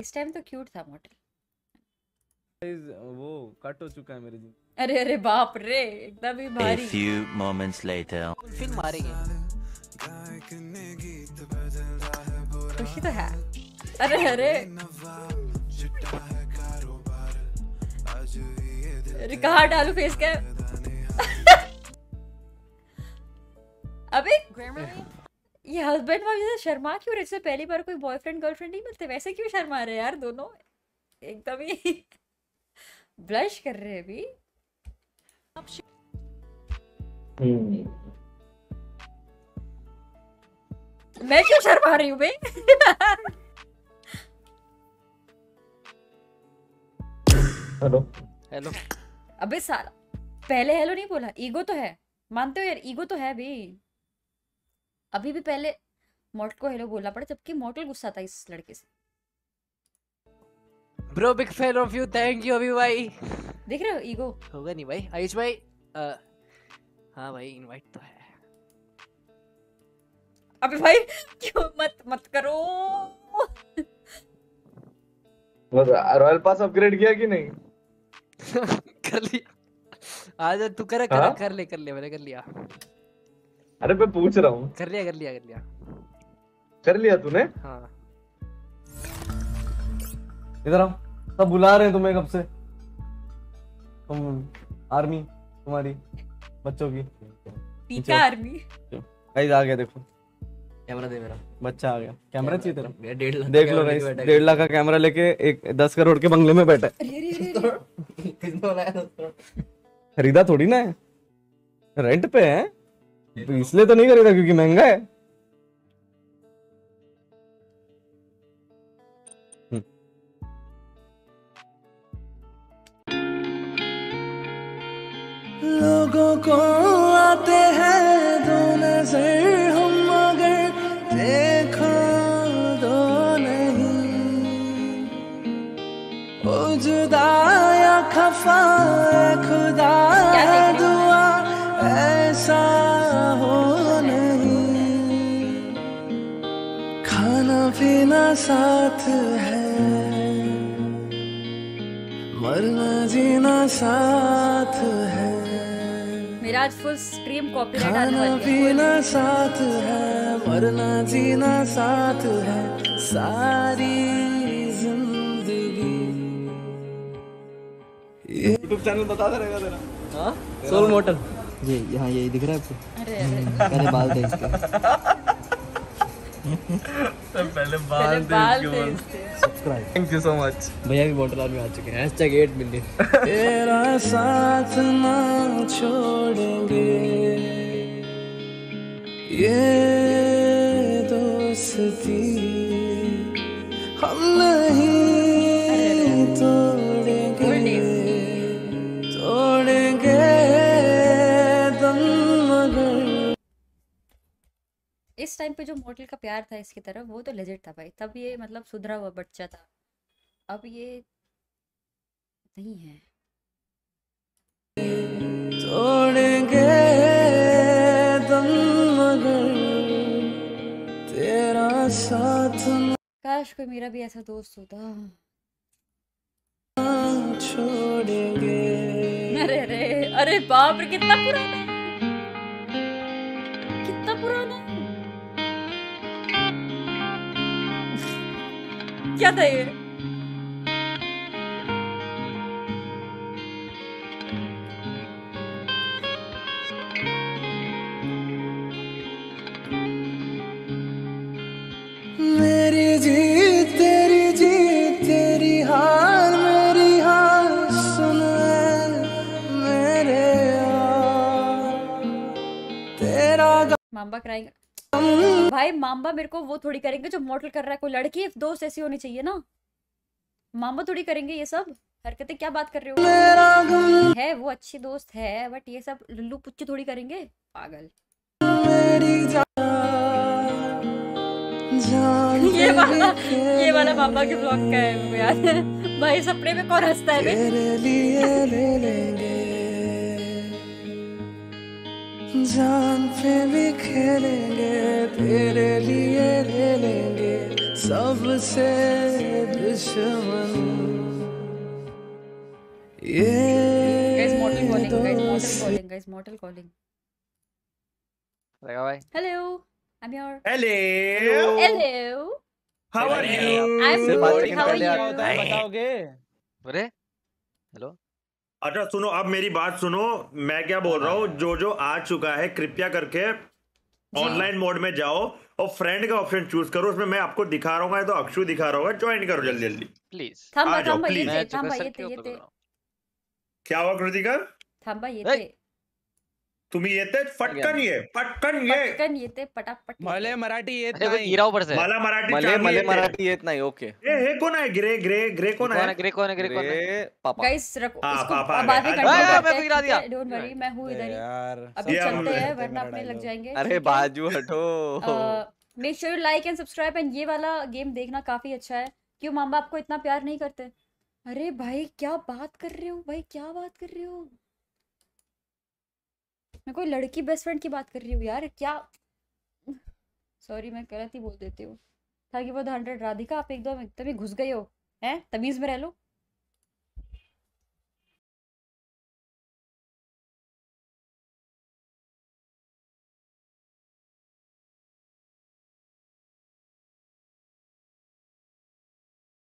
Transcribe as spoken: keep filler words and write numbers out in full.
इस टाइम तो क्यूट था मॉर्टल। वो कट हो चुका है मेरे जी। अरे अरे बाप रे, एकदम ही भारी। A few moments later. Film मारेंगे। खुशी तो है। अरे अरे। अरे कहाँ डालू फेस कैम? अबे ये हस्बैंड वाइफ शर्मा क्यों रहे? पहली बार कोई बॉयफ्रेंड गर्लफ्रेंड नहीं मिलते, वैसे क्यों शर्मा रहे यार? दोनों एकदम ही ब्लश कर रहे हैं अभी। मैं क्यों शर्मा रही हूँ बे? Hello hello. अबे साला पहले हेलो नहीं बोला। ईगो तो है, मानते हो यार, ईगो तो है भी। अभी भी पहले मॉर्टल को हेलो बोलना पड़ा, जबकि मॉर्टल गुस्सा था इस लड़के से। Bro big fan of you, thank you अभी भाई। देख रहे हो ईगो होगा नहीं भाई। आयुष भाई आ, हाँ भाई इनवाइट तो है। अबे भाई क्यों मत मत करो। रॉयल पास अपग्रेड किया कि नहीं? कर लिया। आज तू कर कर कर ले कर ले मैंने कर लिया। अरे मैं पूछ रहा हूँ। कर लिया कर लिया कर लिया कर लिया तूने? हाँ। इधर आओ, सब बुला रहे हैं तुम्हें कब से। तुम आर्मी, तुम्हारी बच्चों की पीका आर्मी। गाइस आ गया, देखो कैमरा दे मेरा बच्चा आ गया। कैमरा चाहिए तेरा? डेढ़ लाख। देख लो गाइस, डेढ़ लाख का कैमरा लेके एक दस करोड़ के बंगले में बैठा है। खरीदा थोड़ी ना है, रेंट पे है, इसलिए तो नहीं खरीदा क्योंकि महंगा है। लोगों को आते हैं दो नजर हम, मगर देखो दो नहीं। ओ जुदा या खफा खुदा दुआ ऐसा हो नहीं। खाना पीना साथ है, मरना जीना साथ है। आज फुल स्ट्रीम कॉपीराइट आने वाली है। पीना साथ है, मरना जीना साथ है, सारी जिंदगी। यूट्यूब चैनल बता दे रहेगा तेरा? हां सोल मॉर्टल जी। यहां यही दिख रहा है आपको? अरे अरे अरे बाल देख इसके। सब पहले बाल देख के subscribe. Thank you so much भैया। भी बॉटल आदमी आ चुके हैं। Hashtag at million. तेरा साथ ना छोड़ेंगे ये दोस्ती, हम नहीं तोड़ेंगे तोड़ेंगे दम। मगर इस टाइम पे जो मॉर्टल का प्यार था इसकी तरफ, वो तो लेजेंड था भाई। तब ये मतलब सुधरा हुआ बच्चा था, अब ये नहीं है। तोड़ेंगे दम मगर तेरा साथ। काश कोई मेरा भी ऐसा दोस्त होता। छोड़ेंगे। अरे अरे अरे बाप रे, कितना पुराना कितना पुराना क्या था ये? मांबा कराएंगे भाई। मांबा मेरे को वो थोड़ी करेंगे जो मॉडल कर रहा है। कोई लड़की दोस्त ऐसी होनी चाहिए ना। मांबा थोड़ी करेंगे ये सब हरकतें। क्या बात कर रहे हो? है वो अच्छी दोस्त है, बट ये सब लुल्लू पुच्चू थोड़ी करेंगे पागल। ये वाला ये वाला मांबा के ब्लॉग का है यार भाई। सपने में कौन हंसता है बे? जान पे भी खेलेंगे तेरे लिए, ले लेंगे सबसे दुश्मन ये guys. Mortal calling guys, Mortal calling guys, Mortal calling. Hello भाई, hello I am your, hello hello how are you. I am good, how are you बताओगे। अरे हेलो, अच्छा सुनो, अब मेरी बात सुनो, मैं क्या बोल रहा हूँ। जो जो आ चुका है कृपया करके ऑनलाइन मोड में जाओ और फ्रेंड का ऑप्शन चूज करो, उसमें मैं आपको दिखा रहा हूँ, तो अक्षु दिखा रहा होगा, ज्वाइन करो जल्दी जल्दी प्लीज। थंबा थंबा ये थे, थंबा ये थे, ये थे। क्या हुआ कृतिका? थंबा ये थे, तुम ये थे, फटकन ये, फटकन ये, फटकन ये थे, पटापट मले मराठी ये थे, गिरा ऊपर से मले मराठी, मले मले मराठी ये इतना ही। ओके ये है कौन है? ग्रे ग्रे ग्रे कौन है? ग्रे कौन है? ग्रे कौन है? पापा गाइस रखो इसको, बाद में कंट्रोल करते हैं। मैं गिरा दिया, डोंट वरी, मैं हूं इधर ही यार। अब चलते हैं वरना अपने लग जाएंगे। अरे बाजू हटो। Make sure you like and subscribe and ये वाला गेम देखना काफी अच्छा है। क्यों मां बाप को इतना प्यार नहीं करते? अरे भाई क्या बात कर रहे हो भाई, क्या बात कर रहे हो। मैं कोई लड़की बेस्ट फ्रेंड की बात कर रही हूँ यार, क्या सॉरी मैं गलत ही बोल देती हूँ। था कि वो हंड्रेड राधिका, आप एकदम एकदम ही घुस गए हो, हैं तमीज में रह लो।